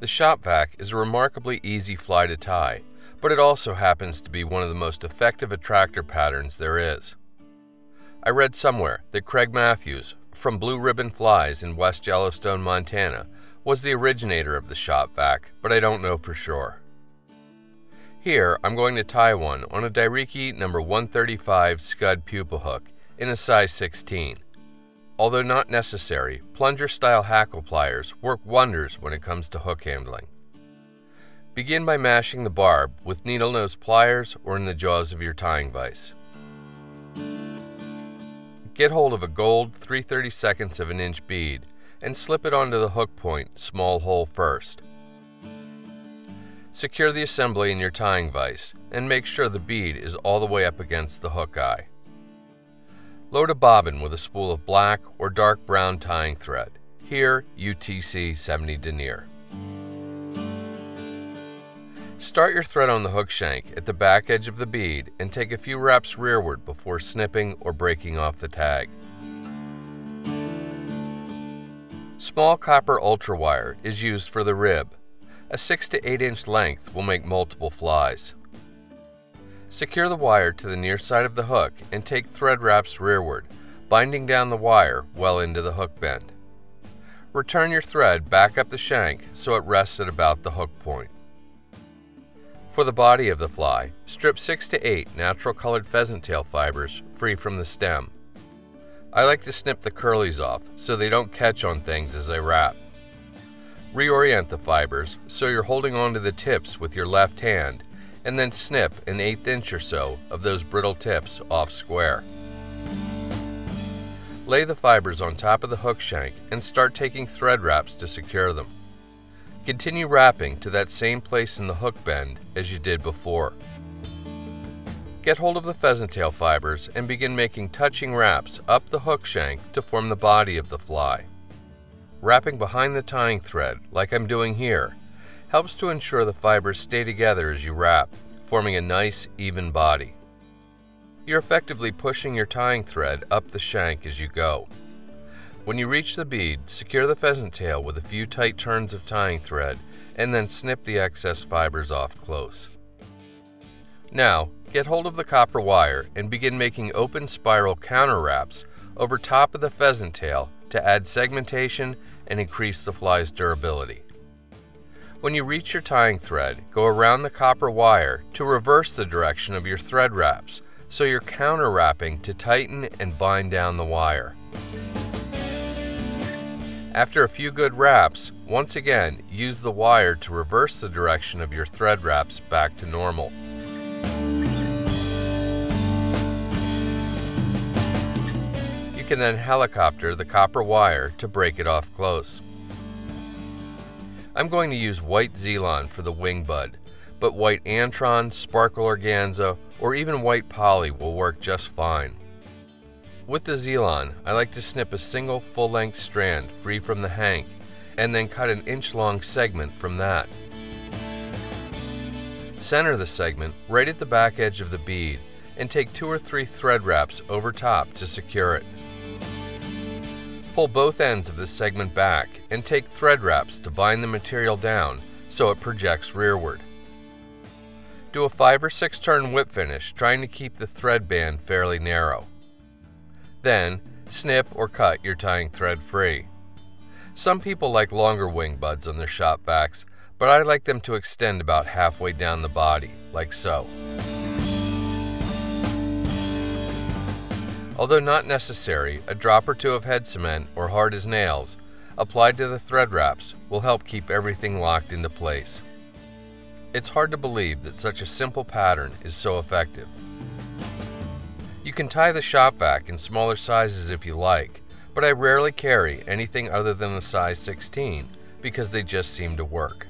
The Shop Vac is a remarkably easy fly to tie, but it also happens to be one of the most effective attractor patterns there is. I read somewhere that Craig Matthews, from Blue Ribbon Flies in West Yellowstone, Montana, was the originator of the Shop Vac, but I don't know for sure. Here, I'm going to tie one on a DaiRiki number 135 Scud pupil hook in a size 16. Although not necessary, plunger-style hackle pliers work wonders when it comes to hook handling. Begin by mashing the barb with needle nose pliers or in the jaws of your tying vise. Get hold of a gold 3/32 of an inch bead and slip it onto the hook point small hole first. Secure the assembly in your tying vise and make sure the bead is all the way up against the hook eye. Load a bobbin with a spool of black or dark brown tying thread, here UTC 70 denier. Start your thread on the hook shank at the back edge of the bead and take a few wraps rearward before snipping or breaking off the tag. Small copper ultra wire is used for the rib. A 6 to 8 inch length will make multiple flies. Secure the wire to the near side of the hook and take thread wraps rearward, binding down the wire well into the hook bend. Return your thread back up the shank so it rests at about the hook point. For the body of the fly, strip 6 to 8 natural colored pheasant tail fibers free from the stem. I like to snip the curlies off so they don't catch on things as I wrap. Reorient the fibers so you're holding onto the tips with your left hand, and then snip an 1/8 inch or so of those brittle tips off square. Lay the fibers on top of the hook shank and start taking thread wraps to secure them. Continue wrapping to that same place in the hook bend as you did before. Get hold of the pheasant tail fibers and begin making touching wraps up the hook shank to form the body of the fly. Wrapping behind the tying thread, like I'm doing here, helps to ensure the fibers stay together as you wrap, forming a nice, even body. You're effectively pushing your tying thread up the shank as you go. When you reach the bead, secure the pheasant tail with a few tight turns of tying thread and then snip the excess fibers off close. Now, get hold of the copper wire and begin making open spiral counter wraps over top of the pheasant tail to add segmentation and increase the fly's durability. When you reach your tying thread, go around the copper wire to reverse the direction of your thread wraps, so you're counter wrapping to tighten and bind down the wire. After a few good wraps, once again, use the wire to reverse the direction of your thread wraps back to normal. You can then helicopter the copper wire to break it off close. I'm going to use white Z-lon for the wing bud, but white Antron, sparkle organza, or even white poly will work just fine. With the Z-lon, I like to snip a single full-length strand free from the hank and then cut an inch-long segment from that. Center the segment right at the back edge of the bead and take 2 or 3 thread wraps over top to secure it. Pull both ends of this segment back and take thread wraps to bind the material down so it projects rearward. Do a 5 or 6 turn whip finish, trying to keep the thread band fairly narrow. Then, snip or cut your tying thread free. Some people like longer wing buds on their Shop Vacs, but I like them to extend about halfway down the body, like so. Although not necessary, a drop or two of head cement or hard as nails applied to the thread wraps will help keep everything locked into place. It's hard to believe that such a simple pattern is so effective. You can tie the Shop Vac in smaller sizes if you like, but I rarely carry anything other than the size 16 because they just seem to work.